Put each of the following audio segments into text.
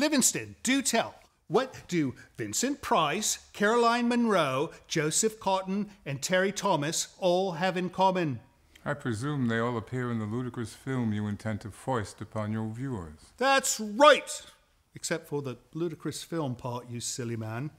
Livingston, do tell. What do Vincent Price, Caroline Monroe, Joseph Cotton, and Terry Thomas all have in common? I presume they all appear in the ludicrous film you intend to foist upon your viewers. That's right! Except for the ludicrous film part, you silly man.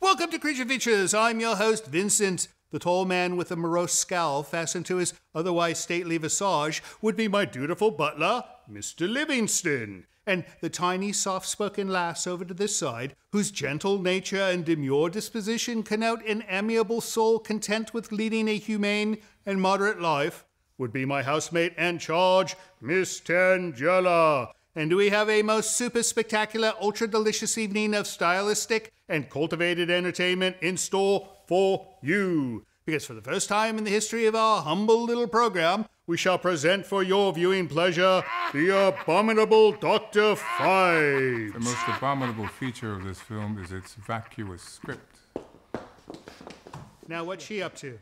Welcome to Creature Features. I'm your host, Vincent. The tall man with a morose scowl fastened to his otherwise stately visage would be my dutiful butler, Mr. Livingston. And the tiny, soft-spoken lass over to this side, whose gentle nature and demure disposition connote an amiable soul content with leading a humane and moderate life, would be my housemate and charge, Miss Tangella. And do we have a most super-spectacular, ultra-delicious evening of stylistic and cultivated entertainment in store for you. Because for the first time in the history of our humble little program, we shall present for your viewing pleasure The Abominable Dr. Phibes. The most abominable feature of this film is its vacuous script. Now, what's she up to?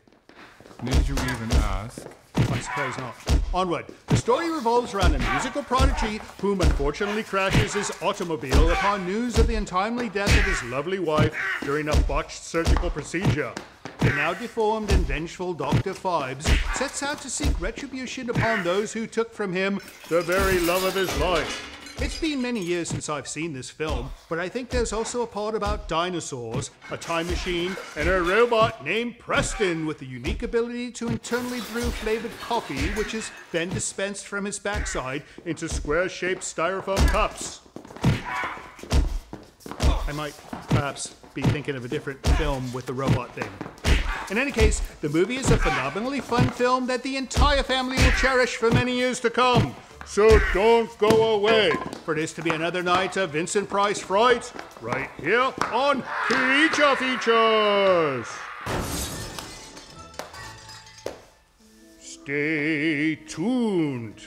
Need you even ask? I suppose not. Onward. The story revolves around a musical prodigy whom unfortunately crashes his automobile upon news of the untimely death of his lovely wife during a botched surgical procedure. The now deformed and vengeful Dr. Phibes sets out to seek retribution upon those who took from him the very love of his life. It's been many years since I've seen this film, but I think there's also a part about dinosaurs, a time machine, and a robot named Preston with the unique ability to internally brew flavored coffee, which is then dispensed from his backside into square-shaped styrofoam cups. I might perhaps be thinking of a different film with the robot thing. In any case, the movie is a phenomenally fun film that the entire family will cherish for many years to come. So don't go away, for it is to be another night of Vincent Price Fright, right here on Creature Features. Stay tuned.